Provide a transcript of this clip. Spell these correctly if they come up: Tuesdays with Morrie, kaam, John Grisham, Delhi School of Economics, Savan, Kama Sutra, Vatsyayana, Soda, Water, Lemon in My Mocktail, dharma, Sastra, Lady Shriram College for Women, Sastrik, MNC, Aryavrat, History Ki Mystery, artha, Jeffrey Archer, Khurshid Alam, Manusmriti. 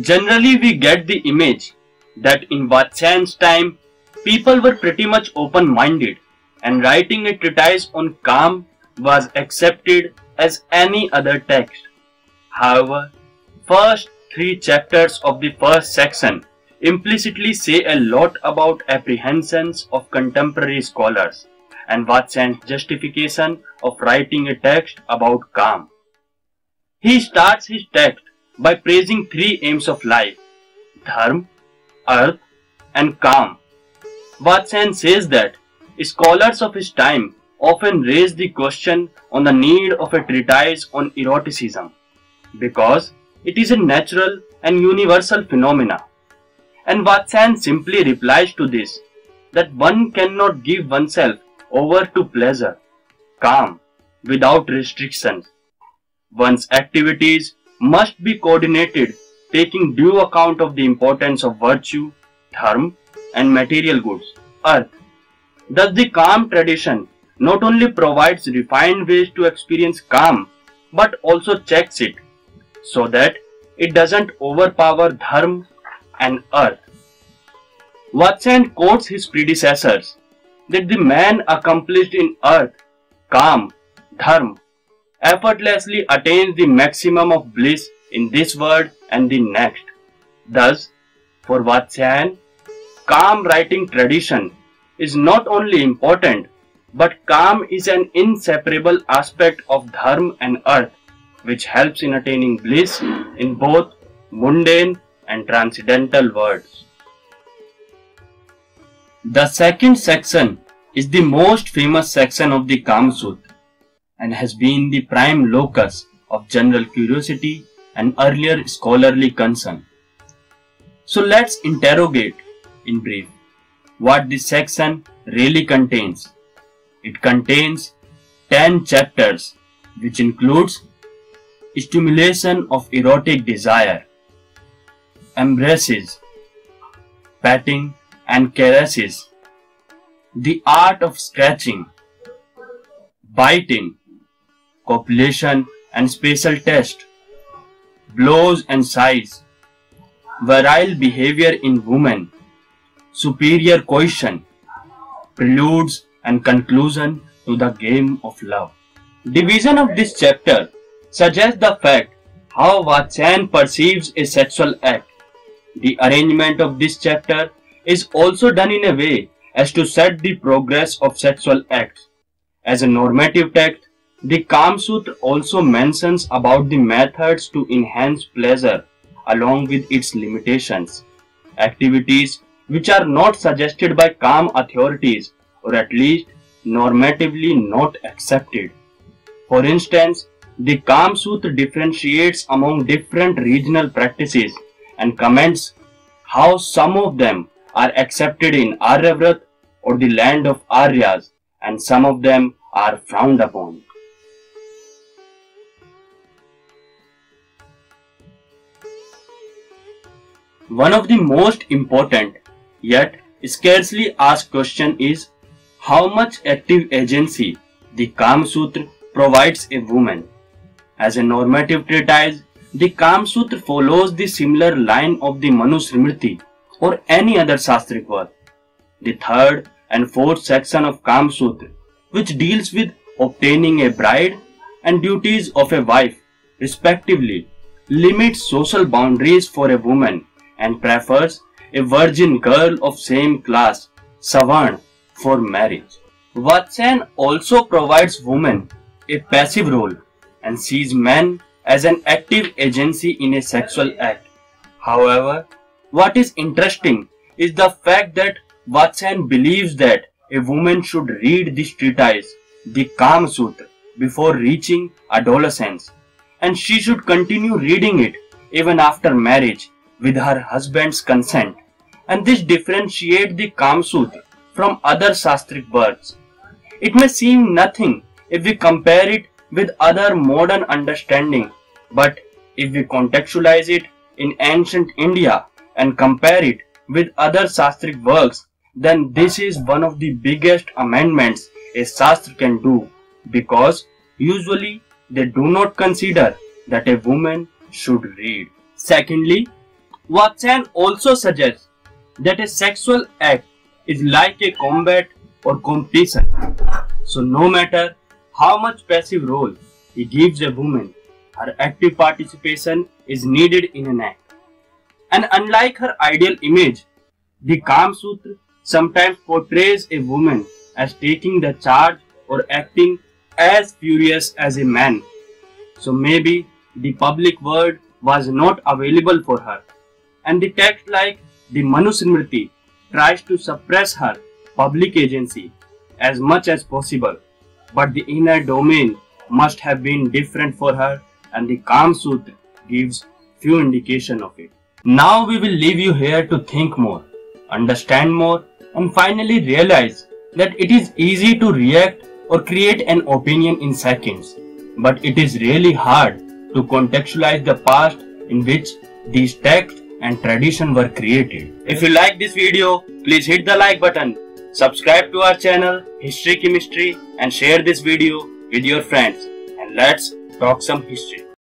Generally, we get the image that in Vatsyayan's time, people were pretty much open-minded, and writing a treatise on kaam was accepted as any other text. However, first three chapters of the first section implicitly say a lot about apprehensions of contemporary scholars and Vatsyayana's justification of writing a text about kaam. He starts his text by praising three aims of life: dharma, artha, and kaam. Vatsyayana says that scholars of his time often raised the question on the need of a treatise on eroticism because it is a natural and universal phenomena. And Vatsyayana simply replies to this that one cannot give oneself over to pleasure, kaam, without restrictions. One's activities must be coordinated, taking due account of the importance of virtue, dharma, and material goods, earth. Thus, the kaam tradition not only provides refined ways to experience kaam, but also checks it so that it doesn't overpower dharma and earth. Vatsyayana quotes his predecessors that the man accomplished in earth, kaam, dharma, effortlessly attains the maximum of bliss in this world and the next. Thus, for Vatsyayana, kaam writing tradition is not only important, but kaam is an inseparable aspect of dharma and earth, which helps in attaining bliss in both mundane and transcendental worlds. The second section is the most famous section of the Kama Sutra and has been the prime locus of general curiosity and earlier scholarly concern. So let's interrogate in brief what this section really contains. It contains 10 chapters, which includes stimulation of erotic desire, embraces, patting and caresses, the art of scratching, biting, copulation and spatial test, blows and sighs, virile behavior in women, superior coition, preludes and conclusion to the game of love. Division of this chapter suggests the fact how Vatsyayana perceives a sexual act. The arrangement of this chapter is also done in a way as to set the progress of sexual acts. As a normative text, the Kama Sutra also mentions about the methods to enhance pleasure along with its limitations. Activities which are not suggested by Kama authorities, or at least normatively not accepted. For instance, the Kama Sutra differentiates among different regional practices and comments how some of them are accepted in Aryavrat or the land of Aryas, and some of them are frowned upon. One of the most important yet scarcely asked question is how much active agency the Kama Sutra provides a woman. As a normative treatise, the Kama Sutra follows the similar line of the Manusmriti or any other Sastrik work. The third and fourth section of Kama Sutra, which deals with obtaining a bride and duties of a wife, respectively, limits social boundaries for a woman and prefers a virgin girl of same class, Savan, for marriage. Vatsyayana also provides women a passive role and sees men as an active agency in a sexual act. However, what is interesting is the fact that Vatsyayana believes that a woman should read this treatise, the Kama Sutra, before reaching adolescence, and she should continue reading it even after marriage with her husband's consent, and this differentiates the Kama Sutra from other Sastric works. It may seem nothing if we compare it with other modern understanding, but if we contextualize it in ancient India and compare it with other Sastric works, then this is one of the biggest amendments a Sastra can do, because usually they do not consider that a woman should read. Secondly, Vatsyayana also suggests that a sexual act is like a combat or competition. So no matter how much passive role he gives a woman, her active participation is needed in an act. And unlike her ideal image, the Kama Sutra sometimes portrays a woman as taking the charge or acting as furious as a man. So maybe the public word was not available for her, and the text like the Manusmriti tries to suppress her public agency as much as possible, but the inner domain must have been different for her, and the Kama Sutra gives few indication of it. Now we will leave you here to think more, understand more, and finally realize that it is easy to react or create an opinion in seconds, but it is really hard to contextualize the past in which these texts and tradition were created. If you like this video, please hit the like button, subscribe to our channel History Ki Mystery, and share this video with your friends, and let's talk some history.